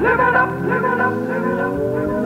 Live it up, live it up, live it up, live it up.